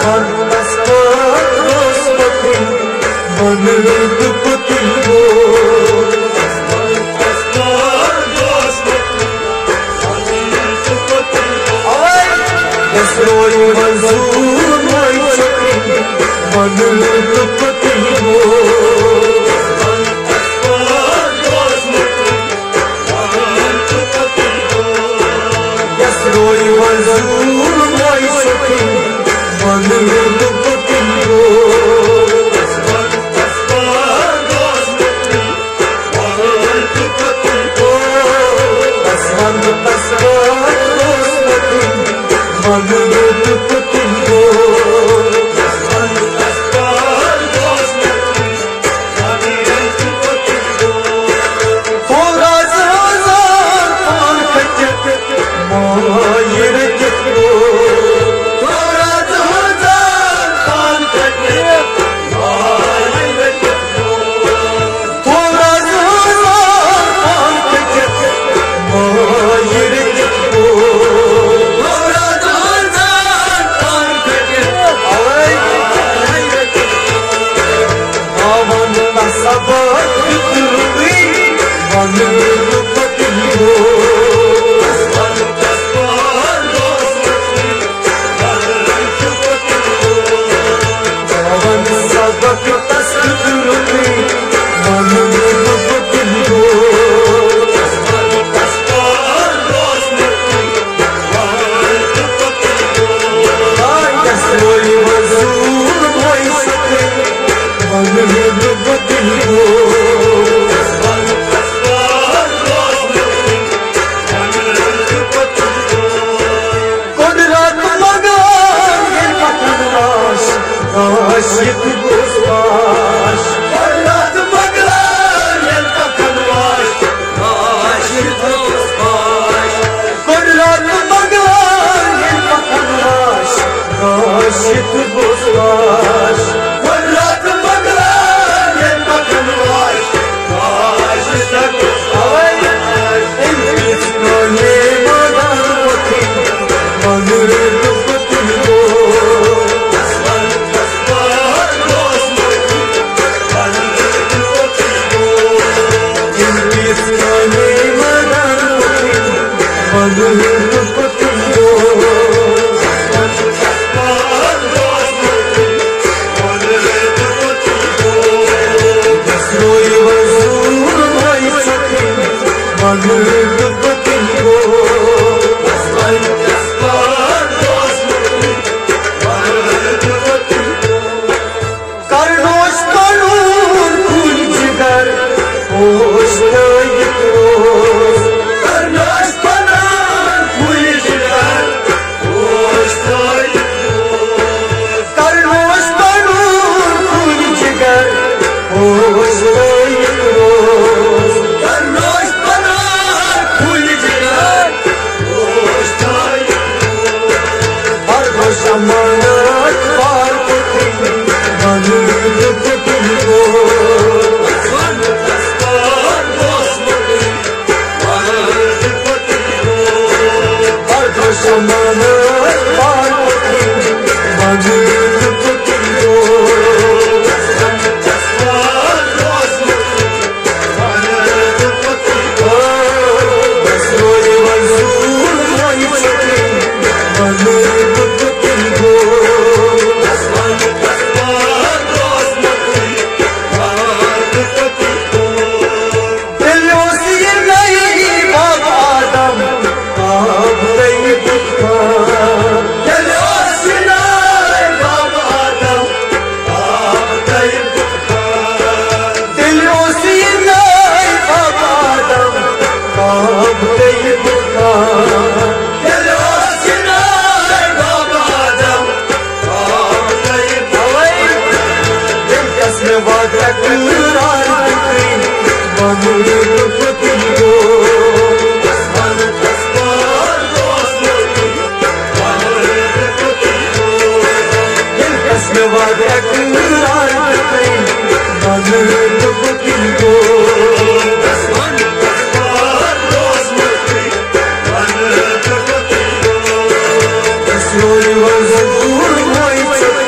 You're the one who's